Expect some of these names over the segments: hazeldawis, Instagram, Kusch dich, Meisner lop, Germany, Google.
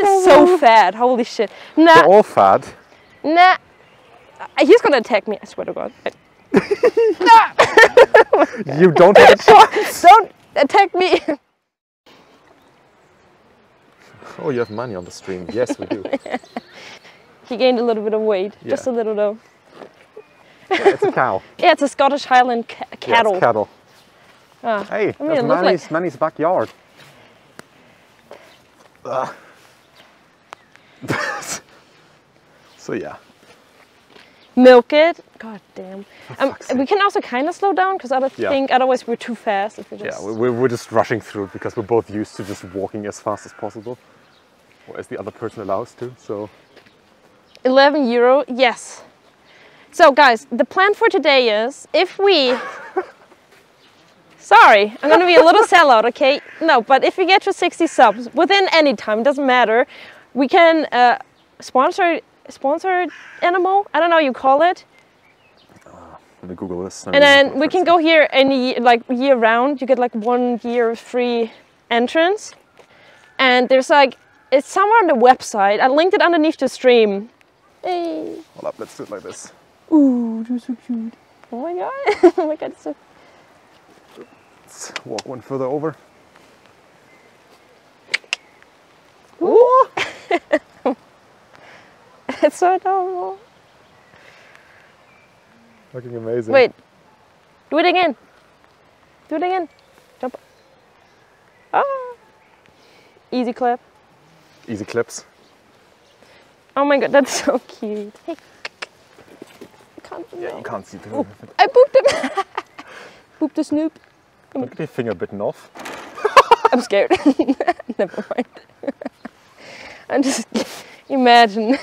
Justin is so fat, holy shit. Nah. They're all fat. Nah. He's gonna attack me, I swear to God. Nah. You don't have a chance. Don't attack me. Oh, you have money on the stream. Yes, we do. He gained a little bit of weight, yeah. Just a little though. Yeah, it's a cow. Yeah, it's a Scottish Highland cattle. Yeah, it's cattle. Oh. Hey, I mean, that's Manny's, like... Manny's backyard. So yeah. Milk it. God damn. We can also kind of slow down because I don't think otherwise we're too fast. If we just... Yeah, we're just rushing through it because we're both used to just walking as fast as possible, or as the other person allows to. So. €11, yes. So guys, the plan for today is if we. Sorry, I'm gonna be a little sellout, okay? No, but if we get to 60 subs within any time, doesn't matter. We can sponsored animal. I don't know how you call it. Let me Google this. And then we can go here any like year round. You get like 1 year free entrance. And there's like it's somewhere on the website. I linked it underneath the stream. Hey. Hold up, let's do it like this. Ooh, you're so cute. Oh my god. Oh my god, it's so. Let's walk one further over. Ooh. It's so adorable. Looking amazing. Wait. Do it again. Do it again. Jump. Ah. Easy clap. Easy clips. Oh my god, that's so cute. Hey. I can't do that. You can't see through. I booped him. Booped the Snoop. Look at your finger bitten off. I'm scared. Never mind. I'm just... Imagine.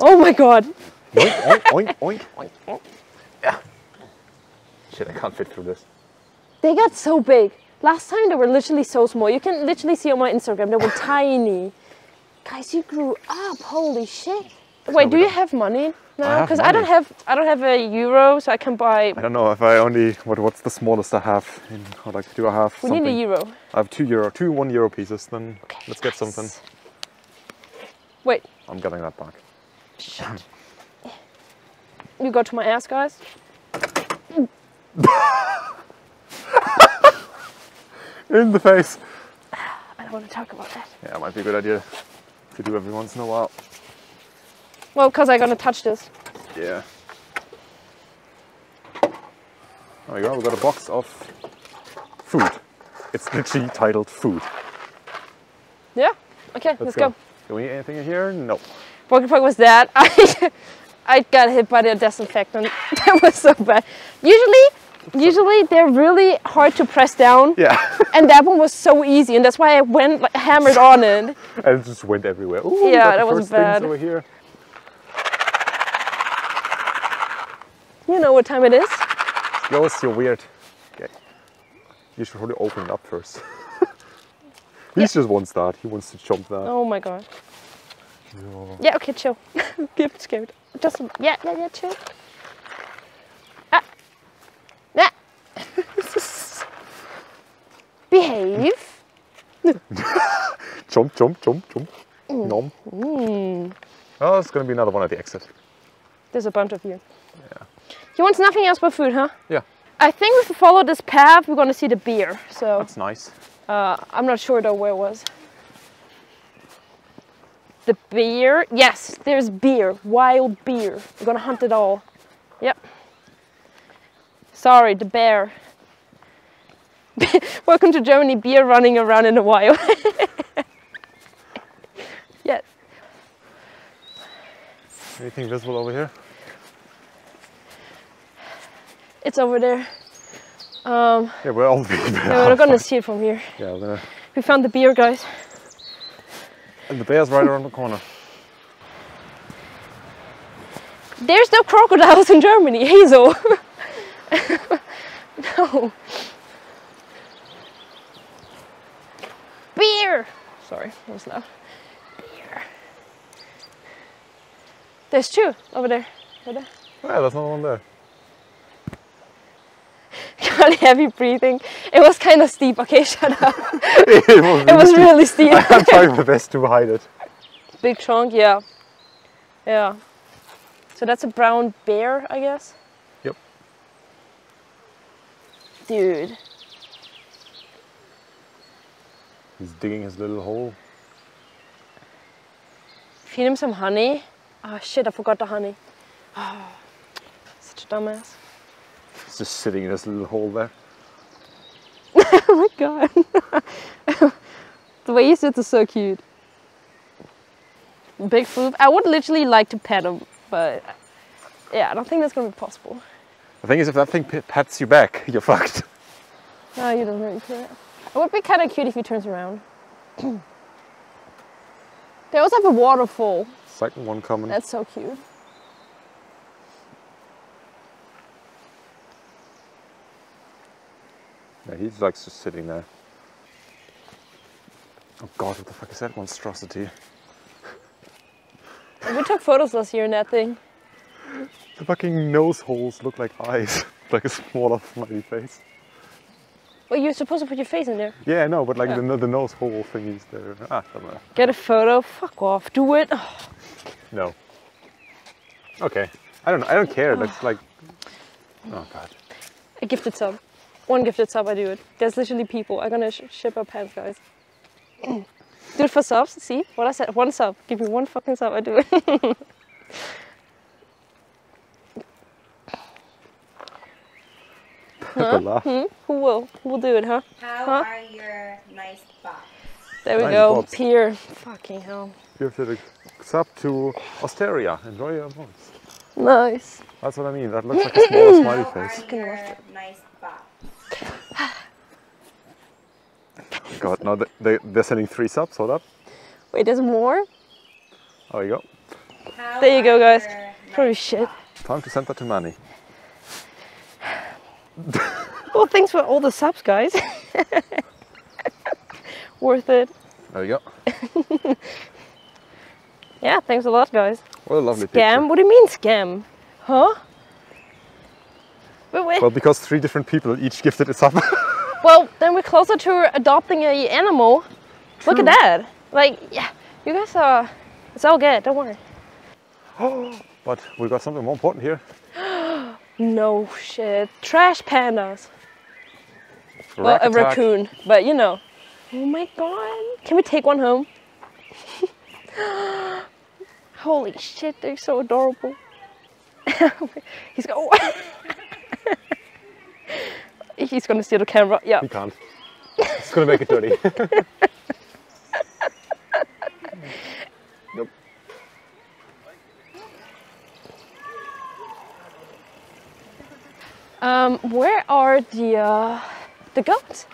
Oh my god. Oink, oink, oink, oink, oink. Yeah. Shit, I can't fit through this. They got so big. Last time they were literally so small. You can literally see on my Instagram, they were tiny. Guys, you grew up. Holy shit. Wait, do you have money now? Because I don't have €1, so I can buy. I don't know if I only what's the smallest I have? In, or like, do I have? We need €1. I have two €1 pieces. Then okay, let's get something. Wait. I'm getting that back. Shit. You got to my ass, guys. In the face. I don't want to talk about that. Yeah, it might be a good idea to do every once in a while. Well, because I'm going to touch this. Yeah. There we go, we got a box of food. It's literally titled food. Yeah? Okay, let's go. Do we need anything in here? No. What the fuck was that? I got hit by the disinfectant. That was so bad. Usually they're really hard to press down. Yeah. And that one was so easy, and that's why I went like, hammered on it. And it just went everywhere. Ooh, yeah, that was bad. Over here. You know what time it is? Yours, you're weird. Okay. You should probably open it up first. He's just wants that. He wants to chomp that. Oh my god. Yeah, yeah okay, chill. Get scared. Just yeah, chill. Ah. Nah. Behave. Chomp. Mm. Nom. Mm. Oh, there's gonna be another one at the exit. There's a bunch of you. Yeah. He wants nothing else but food, huh? Yeah. I think if we follow this path, we're gonna see the beer. So that's nice. I'm not sure though where it was. The beer? Yes, there's beer. Wild beer. We're gonna hunt it all. Yep. Sorry, the bear. Welcome to Germany, beer running around in the wild. Yes. Anything visible over here? It's over there. Yeah, we're all being bear. No, we're not gonna see it from here. Yeah, we found the beer, guys. And the bear's right around the corner. There's no crocodiles in Germany, Hazel. No. Beer! Sorry, that was loud. Beer. There's two over there. Over there. Yeah, there's another one there. really heavy breathing. It was kind of steep. Okay, shut up. it was really steep. I'm trying my best to hide it. Big trunk, yeah. Yeah. So that's a brown bear, I guess? Yep. Dude. He's digging his little hole. Feed him some honey. Ah, shit, I forgot the honey. Oh, such a dumbass. He's just sitting in his little hole there. Oh my god. The way he sits is so cute. Big food. I would literally like to pet him, but yeah, I don't think that's gonna be possible. The thing is, if that thing pats you back, you're fucked. No, you don't really care. It would be kind of cute if he turns around. They also have a waterfall. Second one coming. That's so cute. Yeah, he likes just sitting there. Oh god, what the fuck is that monstrosity? We took photos last year in that thing. The fucking nose holes look like eyes. Like a smaller smiley face. Well, you're supposed to put your face in there. Yeah, I know, but like the nose hole thing is there. Ah, don't know. Get a photo, fuck off, do it. Oh. No. Okay. I don't care, that's like... Oh god. A gifted sub. One gifted sub, I do it. There's literally people. I'm gonna ship our pants, guys. Do it for subs, see? What I said, one sub. Give me one fucking sub, I do it. Huh? Hmm? Who will do it, huh? How are your nice box? There we go, Pier. Fucking hell. Give the sub to Osteria. Enjoy your box. Nice. That's what I mean, that looks like a small smiley face. How are your nice box? Oh god, now they're sending 3 subs, hold up. Wait, there's more? There you go. There you go, guys. Holy shit. Time to send that to Manny. Well, thanks for all the subs, guys. Worth it. There you go. Yeah, thanks a lot, guys. What a lovely picture. Scam? What do you mean scam? Huh? But wait. Well, because 3 different people each gifted a sub. Well, then we're closer to adopting an animal. True. Look at that. Like, yeah, you guys are... It's all good, don't worry. Oh, but we got something more important here. No shit. Trash pandas. Well, a raccoon, but you know. Oh my god. Can we take one home? Holy shit, they're so adorable. He's going... Oh. He's gonna steal the camera, yeah. He can't. It's gonna make it dirty. Nope. Where are the goats?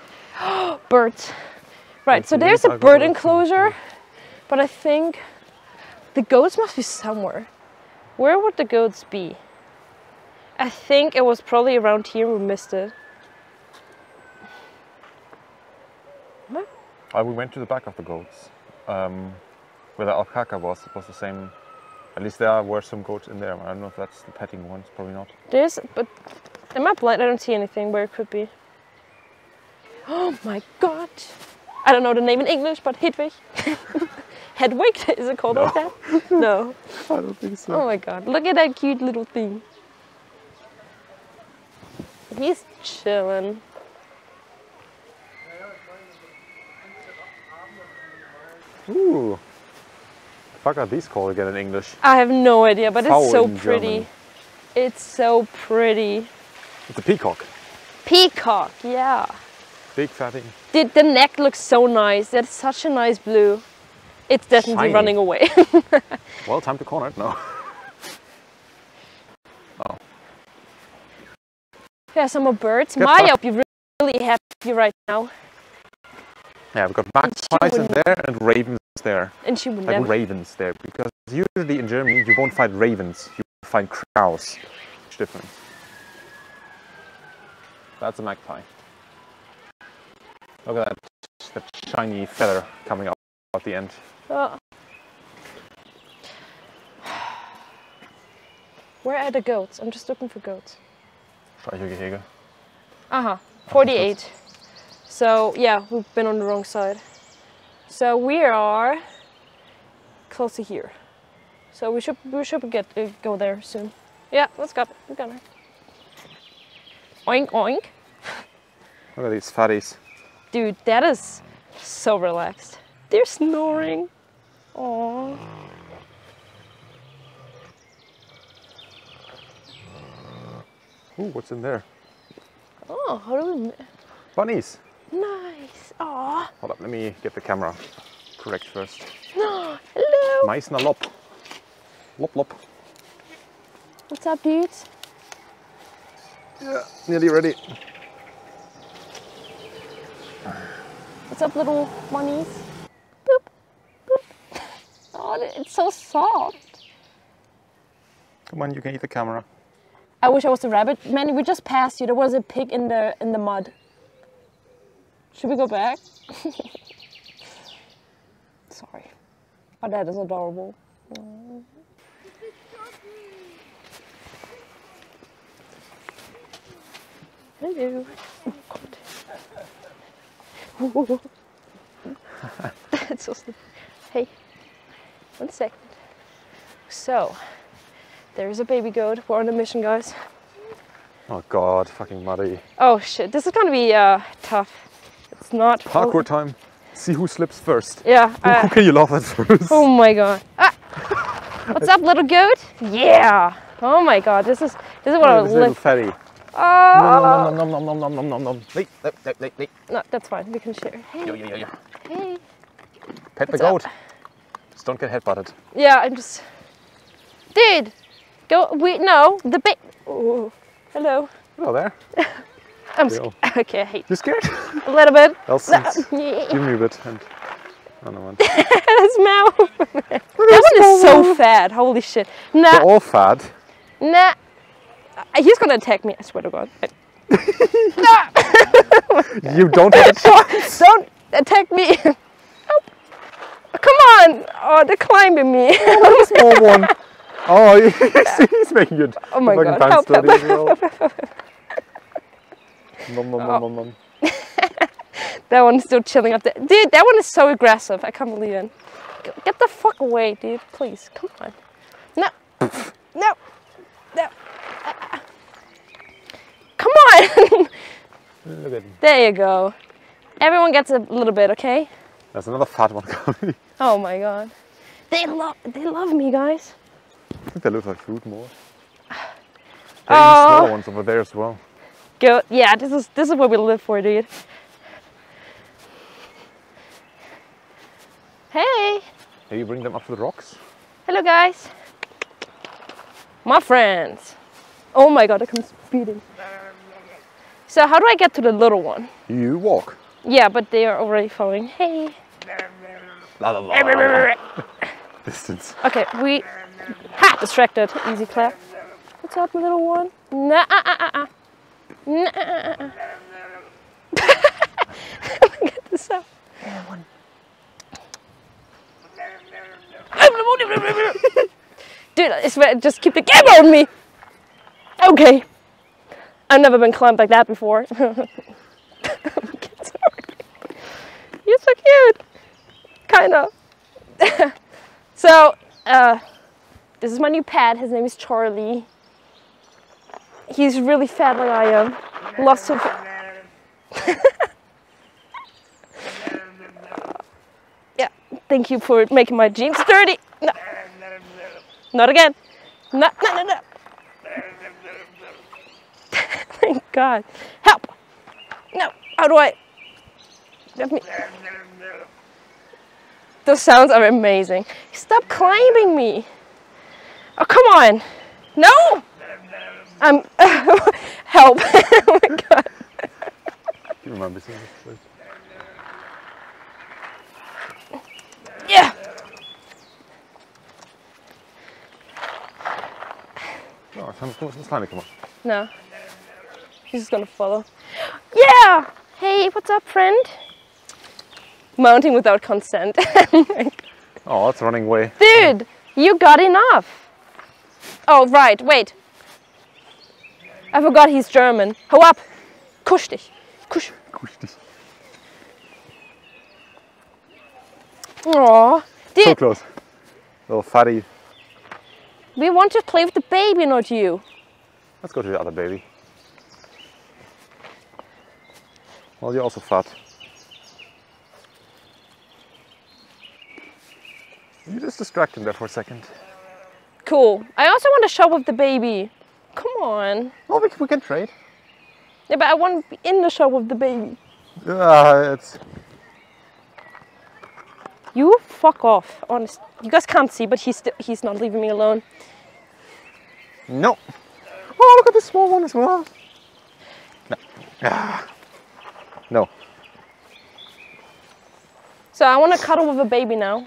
Birds. Right, so there's a bird enclosure, but I think the goats must be somewhere. Where would the goats be? I think it was probably around here, we missed it. We went to the back of the goats, where the alpaca was. It was the same. At least there were some goats in there. I don't know if that's the petting one. It's probably not. There's, but am I blind? I don't see anything where it could be. Oh my god! I don't know the name in English, but Hedwig. Hedwig? Is it called like that? No. I don't think so. Oh my god! Look at that cute little thing. He's chilling. Ooh, the fuck are these called again in English? I have no idea, but it's so pretty. German. It's so pretty. It's a peacock. Peacock, yeah. Big fatty. The neck looks so nice. That's such a nice blue. It's definitely running away. Well, time to corner it now. Oh. Yeah, some more birds. Good Maya, you're really happy right now. Yeah, we've got magpies there and ravens there. And she would like never. Ravens there, because usually in Germany you won't find ravens, you find crows. Which difference? That's a magpie. Look at that shiny feather coming out at the end. Oh. Where are the goats? I'm just looking for goats. 48. So yeah, we've been on the wrong side. So we are close to here. So we should get go there soon. Yeah, let's go. We're gonna. Oink oink. Look at these fatties. Dude, that is so relaxed. They're snoring. Aww. Ooh, what's in there? Oh, how do we... Bunnies. Nice. Aww. Hold up, let me get the camera correct first. No, hello. Meisner lop. Lop lop. What's up, dudes? Yeah, nearly ready. What's up, little bunnies? Boop, boop. Oh, it's so soft. Come on, you can eat the camera. I wish I was a rabbit. Manny, we just passed you. There was a pig in the mud. Should we go back? Sorry. Oh, that is adorable. Hello. Oh, God. It's so slippery. Hey, one second. So, there's a baby goat. We're on a mission, guys. Oh God, fucking muddy. Oh shit, this is gonna be tough. It's not. Parkour time. See who slips first. Yeah. Who can you laugh at first? Oh my God. Ah. What's up, little goat? Yeah. Oh my God, this is what I was looking for. Oh. Nom, nom, nom, nom, nom, nom, nom, nom. Wait, wait. No, that's fine. We can share. Hey. Yeah. Hey. Pet the goat. Just don't get headbutted. Yeah, I'm just. Dude, go. We no the bit. Oh, hello. Hello there. I'm scared. Okay, I hate. You scared? A little bit. Else, no. Give me a bit and another one. His mouth. That one is so fat. Holy shit. Nah. They're all fat. Nah. He's gonna attack me, I swear to God. No! You don't have a chance! Don't attack me! Oh. Come on! Oh, they're climbing me. Oh, small one. Oh, he's making it. Oh my God. Help, help. Well. Nom, nom, nom, nom, nom. That one's still chilling up there. Dude, that one is so aggressive. I can't believe it. Get the fuck away, dude. Please, come on. No. No. No. Come on! There you go. Everyone gets a little bit, okay? There's another fat one coming. Oh my God. They love me, guys. I think they look like food more. There's smaller ones over there as well. Go, yeah, this is what we live for, dude. Hey! Can you bring them up to the rocks? Hello, guys. My friends. Oh my God, it comes speeding. So how do I get to the little one? You walk. Yeah, but they are already following. Hey. La, la, la, la. Distance. Okay, we... Ha! Distracted. Easy clap. What's up, little one? Nah, nah, Let me get this out. One. Dude, I swear, just keep the game on me! Okay. I've never been climbed like that before. Sorry. You're so cute. Kinda. So, this is my new pet. His name is Charlie. He's really fat like I am. Loves to... Yeah, thank you for making my jeans dirty. No. Not again. No, no, no, no. Thank God. Help! No, how do I? Let me... Those sounds are amazing. Stop climbing me. Oh, come on. No! I'm... Help. Oh my God. You remember seeing this place? Yeah! No, it's time to come on. No. He's just gonna follow. Yeah! Hey, what's up, friend? Mounting without consent. Oh, that's running away. Dude, you got enough. Oh, right, wait. I forgot he's German. Ho up! Kusch dich. Kusch. Kusch dich. Oh, dude. So close. Little fatty. We want to play with the baby, not you. Let's go to the other baby. Well, you're also fat. You just distracted him there for a second. Cool. I also want to show with the baby. Come on. Well, we can trade. Yeah, but I want to be in the show with the baby. It's... You fuck off, honest. You guys can't see, but he's not leaving me alone. No. Oh, look at this small one as well. No. Ah. No. So I want to cuddle with a baby now.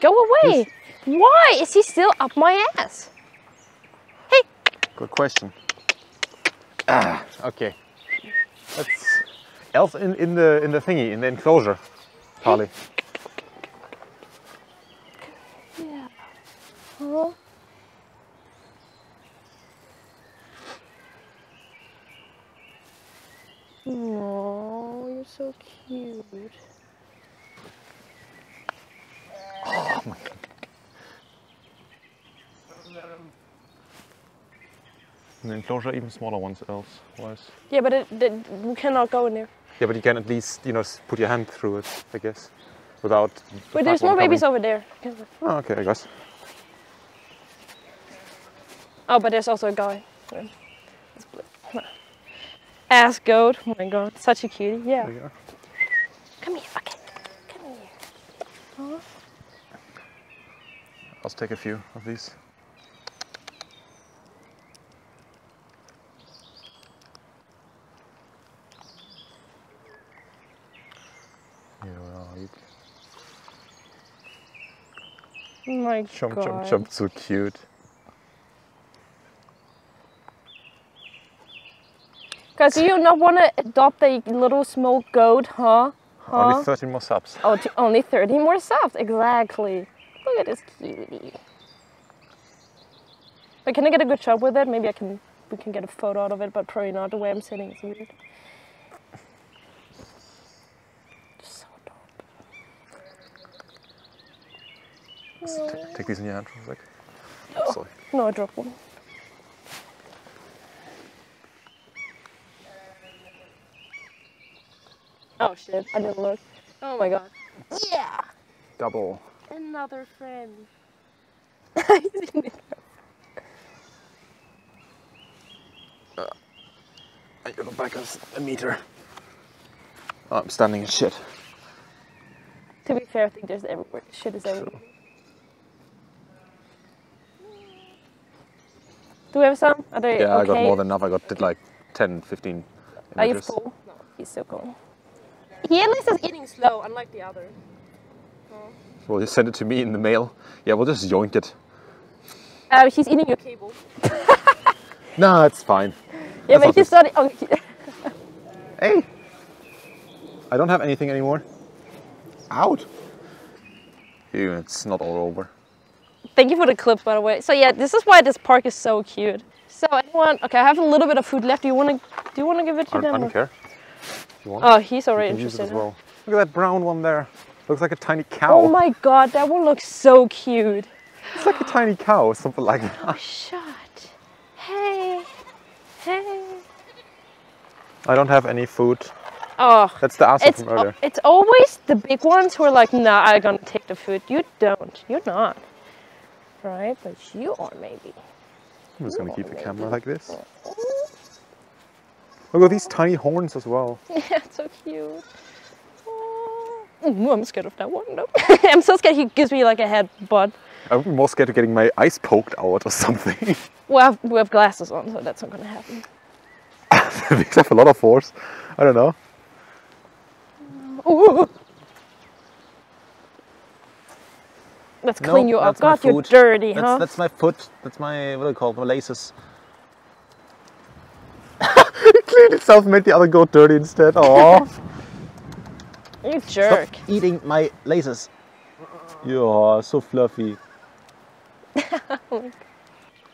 Go away. He's... Why is he still up my ass? Hey. Good question. Ah, okay. That's else in the thingy, in the enclosure. Polly. Yeah. Huh? Oh, you're so cute. Oh my God. The enclosure, even smaller ones else was. Yeah, but we cannot go in there. Yeah, but you can at least, you know, put your hand through it, I guess, without... But there's no babies over there. Oh, okay, I guess. Oh, but there's also a guy. Ass goat, oh my God, such a cutie, yeah. There you are. Come here, okay, come here. Aww. I'll take a few of these. Oh my jump, God. Jump, jump, so cute. Guys, do you not want to adopt a little small goat, huh? Only 13 more subs. Oh, only 13 more subs, exactly. Look at this cutie. But can I get a good shot with it? Maybe we can get a photo out of it, but probably not. The way I'm sitting is weird. Take these in your hand for a sec. Oh, sorry. No, I dropped one. Oh shit, I didn't look. Oh my God. Yeah! Double. Another friend. I didn't know. I gotta go back a meter. Oh, I'm standing in shit. To be fair, I think there's everywhere. Shit is everywhere. Sure. Do we have some? Are they okay? I got more than enough. I got like 10, 15 images. Are you full? No, he's still gone. He at least is eating slow, unlike the other. Oh. Well, you send it to me in the mail. Yeah, we'll just yoink it. He's eating your cable. No, it's fine. Yeah, but he's starting... Oh, hey! I don't have anything anymore. Out! Ew, it's not all over. Thank you for the clip, by the way. So yeah, this is why this park is so cute. So anyone, okay, I have a little bit of food left. Do you want to give it to them? I don't care. You want? Oh, he's already interested. As well. Look at that brown one there. Looks like a tiny cow. Oh my God, that one looks so cute. It's like a tiny cow or something like that. Oh, shut. Hey, hey. I don't have any food. Oh, that's the answer from earlier. It's always the big ones who are like, nah, I'm gonna take the food. You don't. You're not. Right, but you are maybe. I'm just going to keep the camera like this. Look at these tiny horns as well. Yeah, it's so cute. Ooh, I'm scared of that one, no. I'm so scared he gives me like a headbutt. I'm more scared of getting my eyes poked out or something. Well, we have glasses on, so that's not going to happen. Because I have a lot of force. I don't know. Ooh. Let's clean you up. God, you're dirty, huh? That's my foot. That's my, what do you call it, my laces. It cleaned itself and made the other goat dirty instead. Aww. You jerk. Stop eating my laces. You are so fluffy.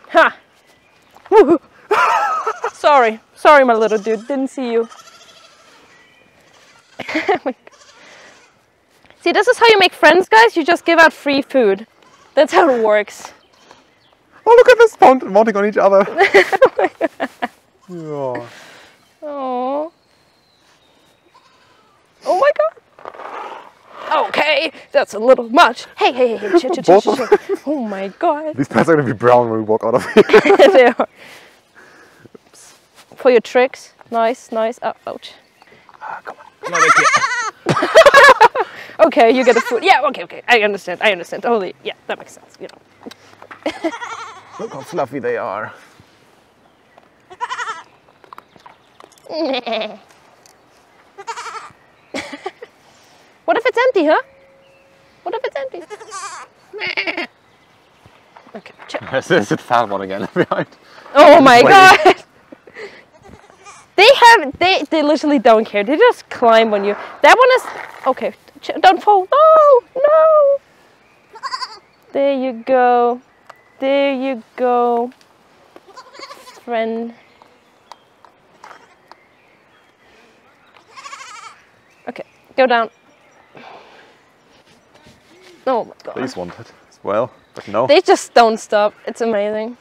Ha! Sorry. Sorry, my little dude. Didn't see you. See, this is how you make friends, guys. You just give out free food. That's how it works. Oh, look at this pond mounting on each other. Yeah. Oh. Oh my god. Okay, that's a little much. Hey, hey, hey. Ch-ch-ch-ch-ch. Oh my god. These plants are going to be brown when we walk out of here. They are. Oops. For your tricks. Nice, nice. Oh, ouch. Come on. No, they can't. Okay, you get the food. Yeah, okay, okay. I understand. I understand. Holy, yeah, that makes sense. You know. Look how fluffy they are. What if it's empty, huh? What if it's empty? Okay, check. There's a foul one again behind. Oh my god! They literally don't care. They just climb on you. That one is... Okay, don't fall. No! No! There you go. There you go. Friend. Okay, go down. Oh my god. These wanted as well, but no. They just don't stop. It's amazing.